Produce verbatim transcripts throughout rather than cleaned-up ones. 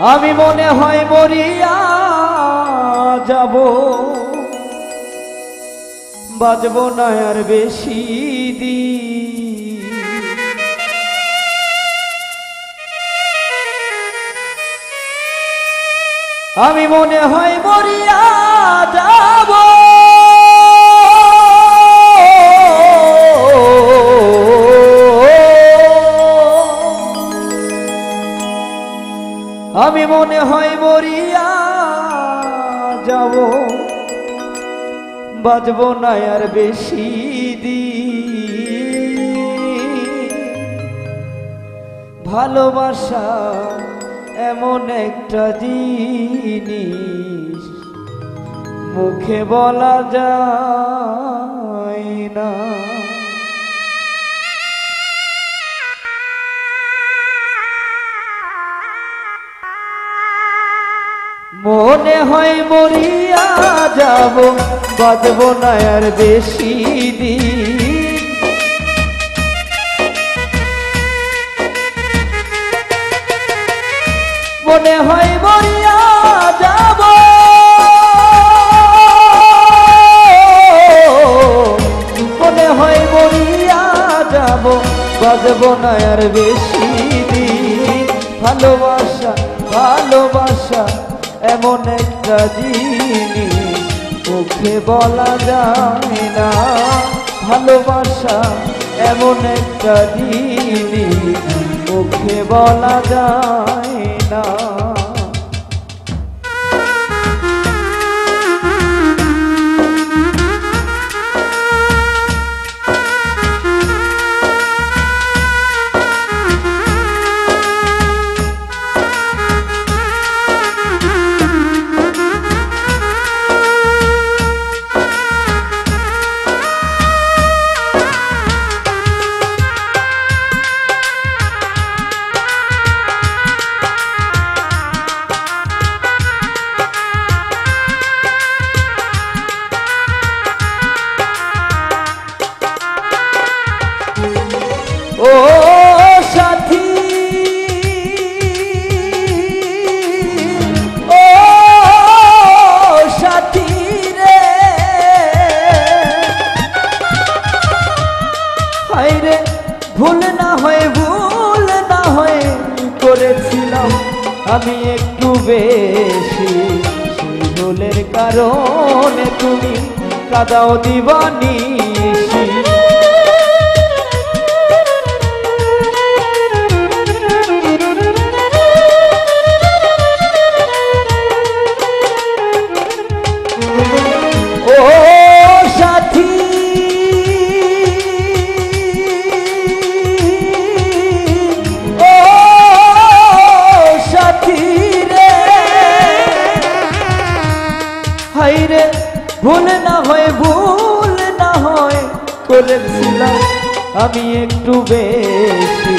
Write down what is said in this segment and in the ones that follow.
आमी मने हय मरिया जाबो बाजबो ना आर बेशी दिन आमी मने हय मरिया जाबो आमी मने हय मरिया जाबो बाजबो ना आर बेशी दिन भालोबासा एमन एकटा जिनिस मुखे बोला जाय ना मोने हय मरिया जाबो बाजबो ना आर बेशी दिन मोने हय मरिया जाबो मोने हय मरिया जाबो बाजबो ना आर बेशी दिन भालोबासा भालोबासा एमन एकटा जिनिस मुखे बोला जाय ना भालोबासा एमन एकटा जिनिस मुखे बोला जाय ना आमी एकटू बेशी भूलेर कारणे तुमी कादाओ दिवानिशी भूल ना होए भूल ना होए करेছিলাম আমি একটু বেশি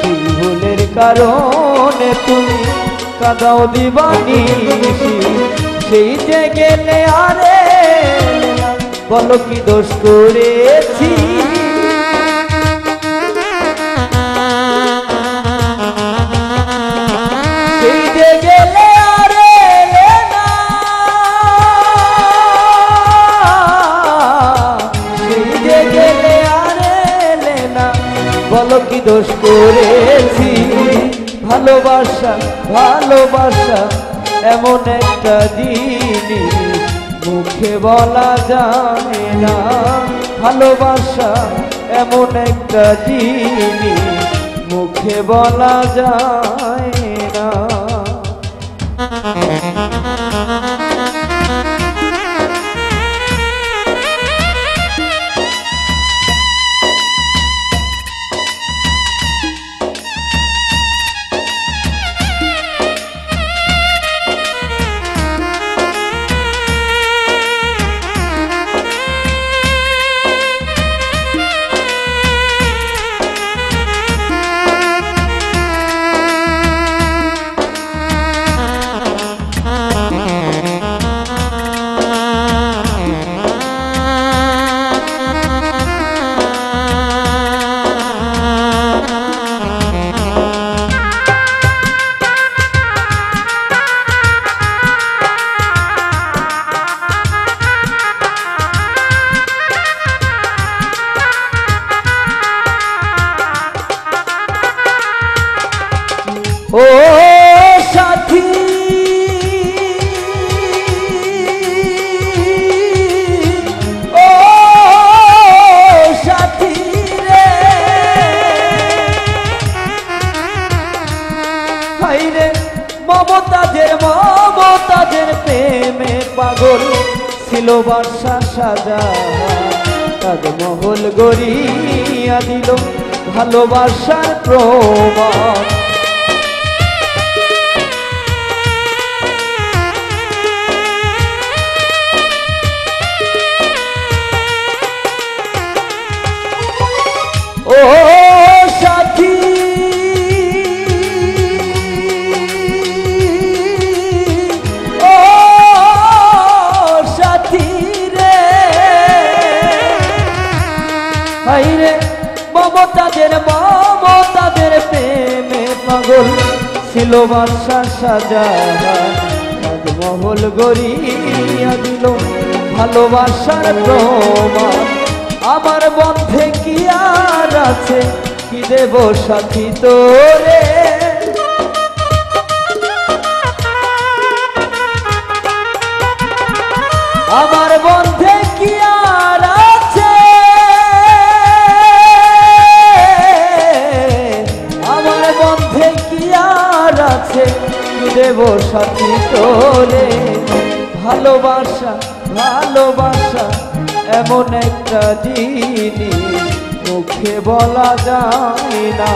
সেই ভুলের কারণে তুমি কাঁদাও দিবানিশি সেই যে গেলে আরে বলো কি দোষ করেছি की दोष करेছি ভালোবাসা ভালোবাসা এমন একটা জিনিস মুখে বলা যায় না ভালোবাসা এমন একটা জিনিস মুখে বলা যায় না ओ साथी ओ साथी रे भाई रे ममताजेर ममताजेर प्रेमे पागल छिलो बर्षा साजा ताजमहल गड़िया दिल भालोबासार प्रमाण ओ साथी ओ साथी रे भाई रे ममताजेर ममताजेर प्रेमे पागल छिलो बर्षा साजा ताजमहल गड़िया दिल भालोबासार प्रमाण आमार बंधे कि आर आछे कि देव साथी तोरे आमार बंधे कि आर आछे आमार बंधे कि आर आछे कि देव साथी तोरे भालोबासा भालोबासा এমন একটা জিনিস মুখে বলা যায় না ভালোবাসা এমন একটা জিনিস মুখে বলা যায় না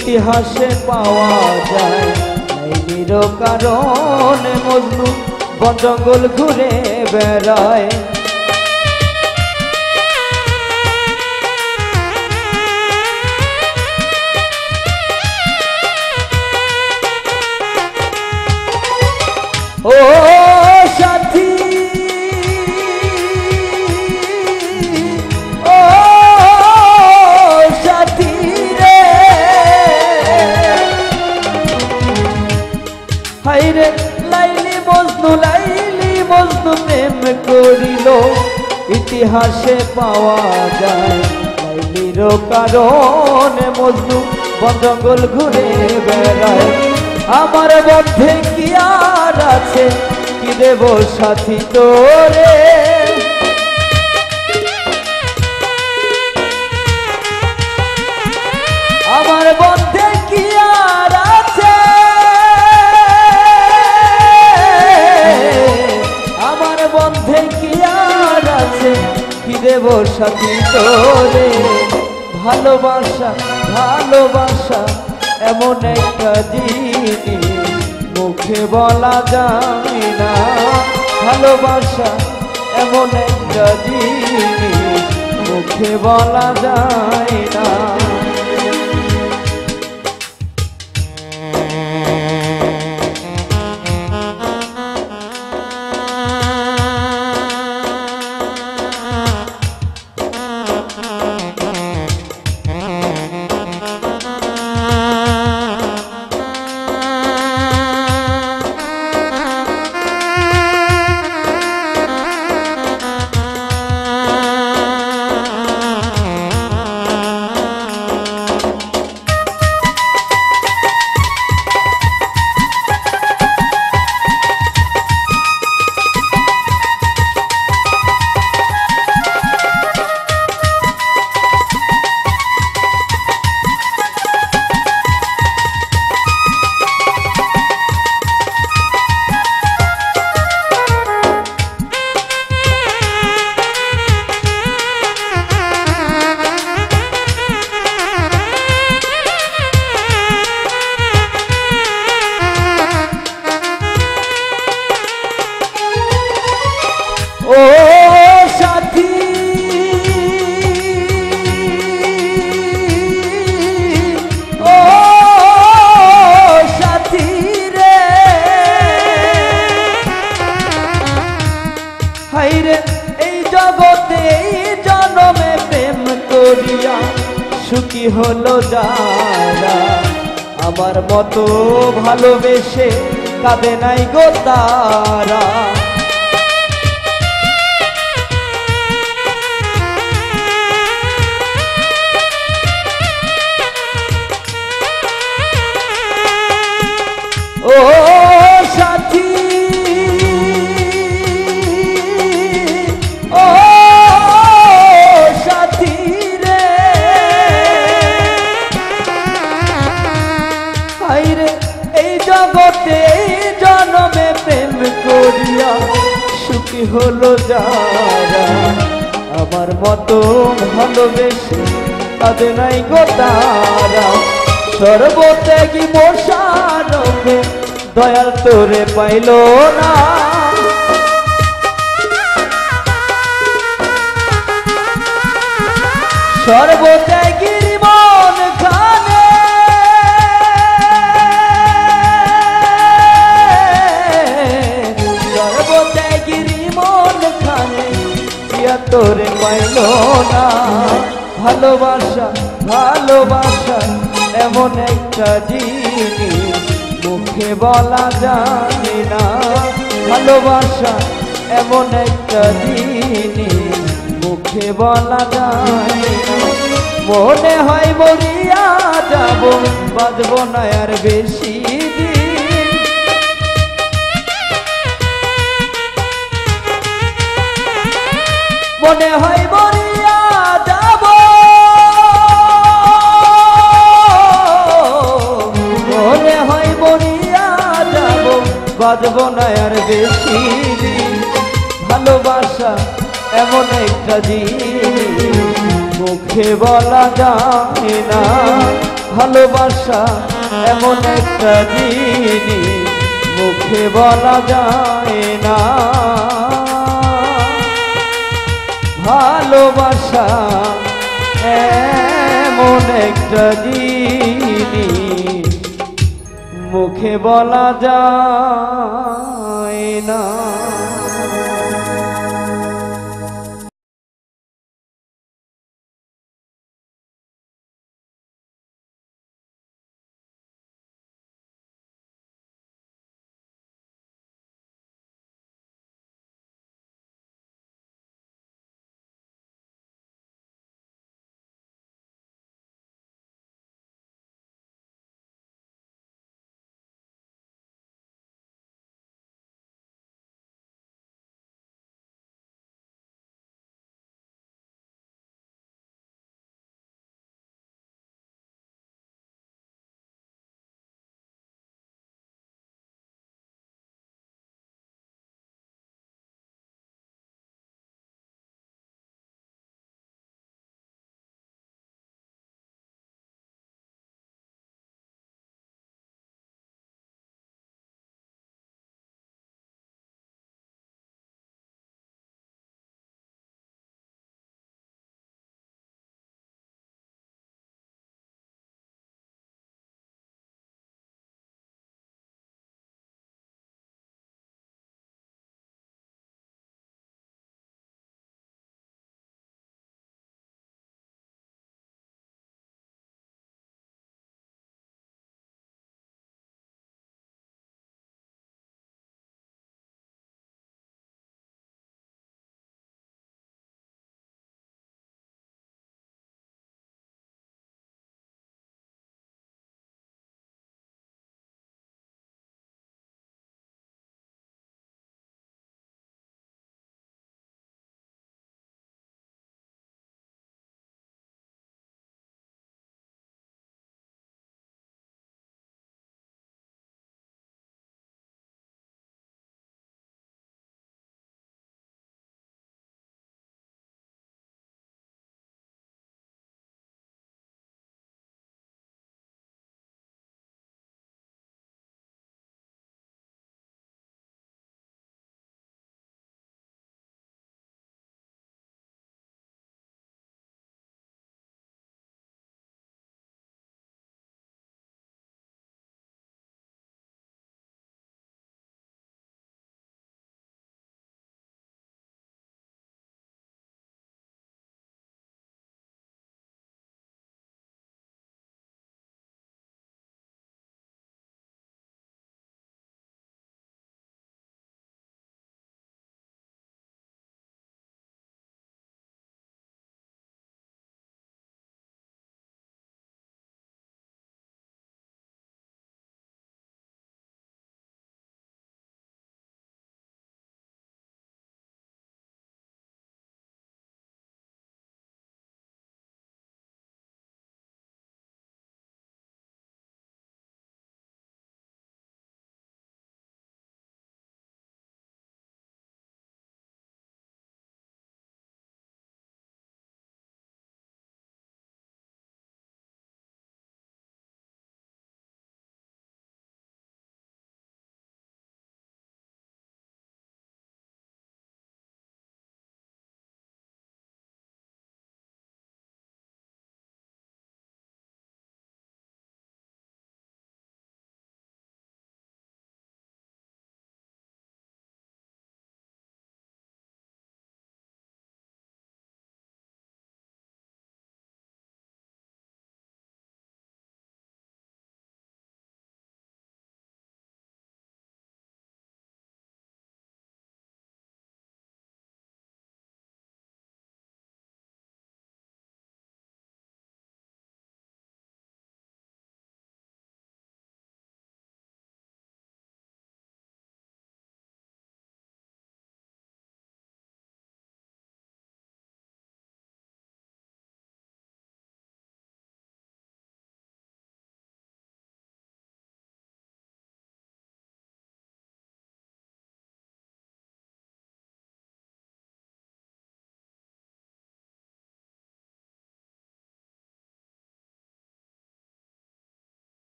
इतिहासे पावा जाए लाइलिर कारणे मजनू बन जंगल घुरे बेड़ाय ओ साथी इतिहासे पावा जाए लाइलिर कारणे मजनू बन जंगल घुरे बेड़ाय आमार मध्धे कि आर आछे कि देव साथी तोरे आमार मध्धे कि आर आछे आमार मध्धे कि आर आछे कि देव साथी तोरे भालोबासा भालोबासा एमन एकटा जिनिस मुखे बला जाए ना भालोबासा एमन एकटा जिनिस मुखे बला जाए ना सुखी हलो जारा आमार मतो भालोबेशे कादे नाई गो तारा ओ साथी ओ साथी रे हाय रे ए जगते जन्मे प्रेम करिया सुखी हलो जारा आमार मतो भालोबेशे तादे नाई गो तारा सर्वत्यागी मोशानोके दयाल तोरे पाइलो ना सर्वत्यागी मन खाने सर्वत्यागी मन खाने या तोरे पाइलो ना भालोबासा भालोबासा एमन एकटा जिनिस मुखे बला जाने ना भालोबासा एमन एकटा जिनिस मुखे बला जाने ना मने हय मरिया जाबो बाजबो ना आर बेशी दिन मने हय मरिया जाबो बाजबो ना यार बेशी दिन भालोबासा एमन एकटा जिनिस मुखे बला जाने ना भालोबासा एमन एकटा जिनिस मुखे बला जाने ना भालोबासा एमन एकटा जिनिस मुखे बोला जाए ना।